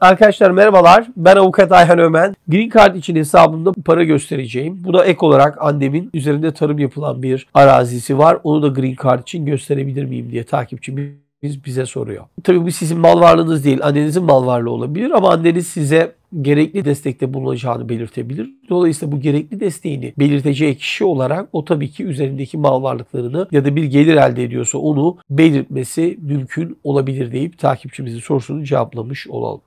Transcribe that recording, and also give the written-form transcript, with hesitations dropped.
Arkadaşlar merhabalar, ben avukat Ayhan Ömen. Green Card için hesabımda para göstereceğim. Buna ek olarak annemin üzerinde tarım yapılan bir arazisi var. Onu da Green Card için gösterebilir miyim diye takipçimiz bize soruyor. Tabii bu sizin mal varlığınız değil, annenizin mal varlığı olabilir ama anneniz size gerekli destekte bulunacağını belirtebilir. Dolayısıyla bu gerekli desteğini belirteceği kişi olarak o tabii ki üzerindeki mal varlıklarını ya da bir gelir elde ediyorsa onu belirtmesi mümkün olabilir deyip takipçimizin sorusunu cevaplamış olalım.